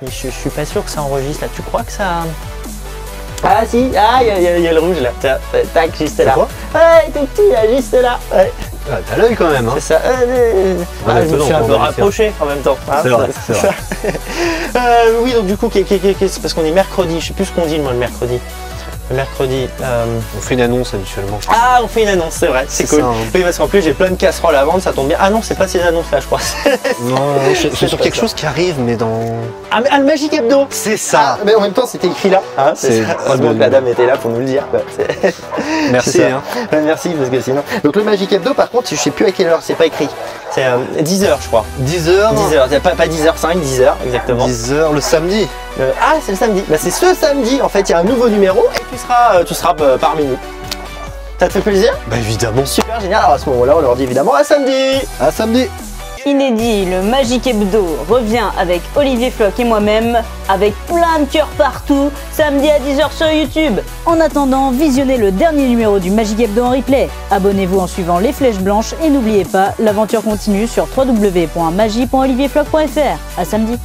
Je suis pas sûr que ça enregistre là. Tu crois que ça... Ah si, ah il y a le rouge là. Tiens, tac, juste là. Quoi? Ah, il était petit là, juste là. Ouais. Ah, t'as l'œil quand même. Hein. C'est ça. Ah, je me suis un peu rapproché en même temps. Hein, c'est vrai, c'est vrai. Oui, donc du coup, c'est parce qu'on est mercredi. Je sais plus ce qu'on dit moi le mercredi. Le mercredi, on fait une annonce habituellement. Ah, on fait une annonce, c'est vrai, c'est cool. Ça, hein. Oui, parce qu'en plus j'ai plein de casseroles à vendre, ça tombe bien. Ah non, c'est pas ces annonces-là, je crois. Non, c'est sur quelque chose qui arrive, mais dans... Ah, mais, ah le Magic Hebdo. C'est ça. Ah, mais en même temps, c'était écrit là. Hein, c'est donc la dame était là pour nous le dire. Quoi. Merci. Hein. Ouais, merci, parce que sinon... Donc le Magic Hebdo, par contre, je sais plus à quelle heure, c'est pas écrit. C'est 10h, je crois. 10h 10h, pas 10h05, 10h, exactement. 10h le samedi. Ah, c'est le samedi. Bah, c'est ce samedi, en fait, il y a un nouveau numéro et tu seras parmi nous. Ça te fait plaisir? Bah évidemment. Super génial. Alors à ce moment-là, on leur dit évidemment à samedi. À samedi. Inédit, le Magic Hebdo revient avec Olivier Floc et moi-même, avec plein de cœurs partout, samedi à 10h sur YouTube. En attendant, visionnez le dernier numéro du Magic Hebdo en replay. Abonnez-vous en suivant les flèches blanches et n'oubliez pas, l'aventure continue sur www.magie.olivierfloc.fr. À samedi.